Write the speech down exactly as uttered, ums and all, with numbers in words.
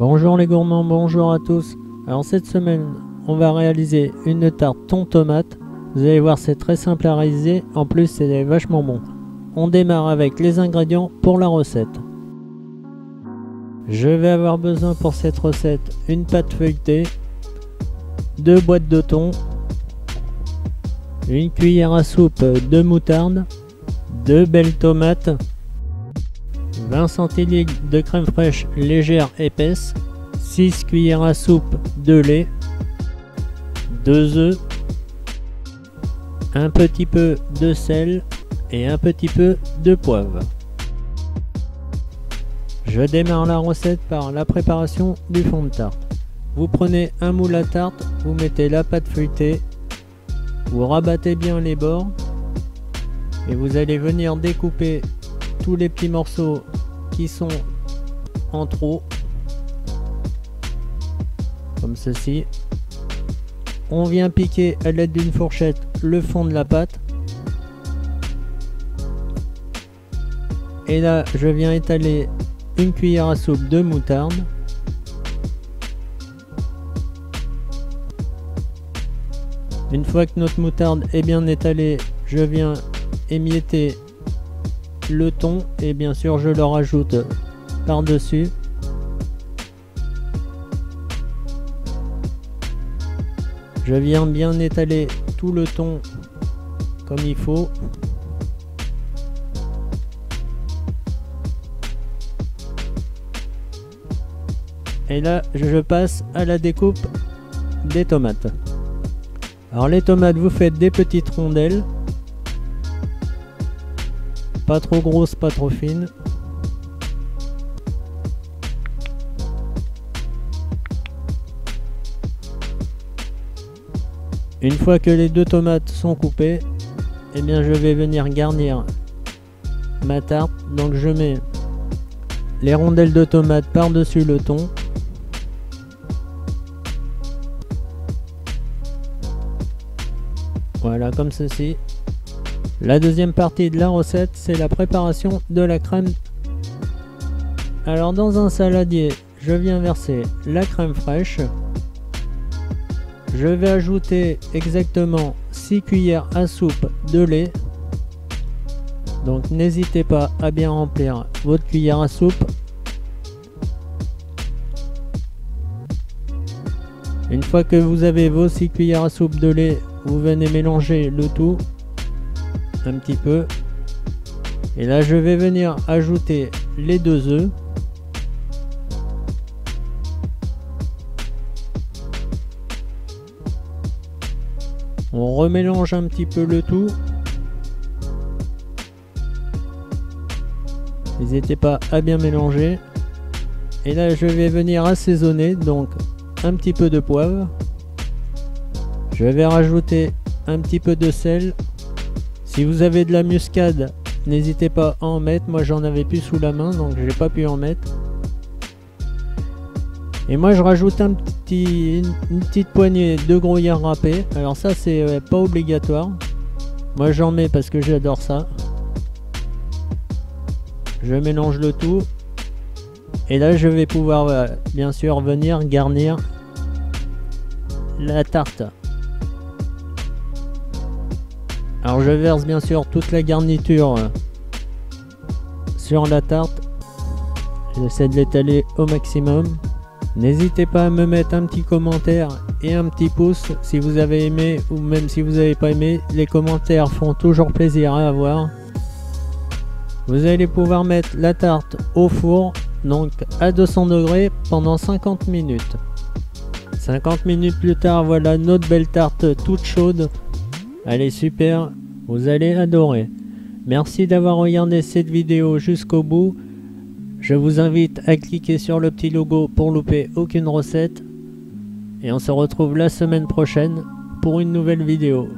Bonjour les gourmands, bonjour à tous. Alors cette semaine, on va réaliser une tarte thon tomate. Vous allez voir, c'est très simple à réaliser. En plus, c'est vachement bon. On démarre avec les ingrédients pour la recette. Je vais avoir besoin pour cette recette une pâte feuilletée, deux boîtes de thon, une cuillère à soupe de moutarde, deux belles tomates, vingt centilitres de crème fraîche légère épaisse, six cuillères à soupe de lait, deux œufs, un petit peu de sel et un petit peu de poivre. Je démarre la recette par la préparation du fond de tarte. Vous prenez un moule à tarte, vous mettez la pâte feuilletée, vous rabattez bien les bords et vous allez venir découper tous les petits morceaux qui sont en trop, comme ceci. On vient piquer à l'aide d'une fourchette le fond de la pâte. Et là, je viens étaler une cuillère à soupe de moutarde. Une fois que notre moutarde est bien étalée, je viens émietter le thon et bien sûr je le rajoute par dessus. Je viens bien étaler tout le thon comme il faut. Et là je passe à la découpe des tomates. Alors les tomates, vous faites des petites rondelles, pas trop grosses, pas trop fines. Une fois que les deux tomates sont coupées, eh bien je vais venir garnir ma tarte. Donc je mets les rondelles de tomates par-dessus le thon. Voilà, comme ceci. La deuxième partie de la recette, c'est la préparation de la crème. Alors dans un saladier, je viens verser la crème fraîche. Je vais ajouter exactement six cuillères à soupe de lait. Donc n'hésitez pas à bien remplir votre cuillère à soupe. Une fois que vous avez vos six cuillères à soupe de lait, vous venez mélanger le tout un petit peu. Et là je vais venir ajouter les deux œufs. On remélange un petit peu le tout. N'hésitez pas à bien mélanger. Et là je vais venir assaisonner, donc un petit peu de poivre. Je vais rajouter un petit peu de sel. Si vous avez de la muscade, n'hésitez pas à en mettre. Moi j'en avais plus sous la main, donc j'ai pas pu en mettre. Et moi je rajoute un petit, une, une petite poignée de gruyère râpé. Alors ça c'est euh, pas obligatoire. Moi j'en mets parce que j'adore ça. Je mélange le tout. Et là je vais pouvoir euh, bien sûr venir garnir la tarte. Alors je verse bien sûr toute la garniture sur la tarte. J'essaie de l'étaler au maximum. N'hésitez pas à me mettre un petit commentaire et un petit pouce si vous avez aimé ou même si vous n'avez pas aimé. Les commentaires font toujours plaisir à avoir. Vous allez pouvoir mettre la tarte au four, donc à deux cents degrés pendant cinquante minutes. cinquante minutes plus tard, voilà notre belle tarte toute chaude. Elle est super, vous allez adorer. Merci d'avoir regardé cette vidéo jusqu'au bout. Je vous invite à cliquer sur le petit logo pour louper aucune recette. Et on se retrouve la semaine prochaine pour une nouvelle vidéo.